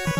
You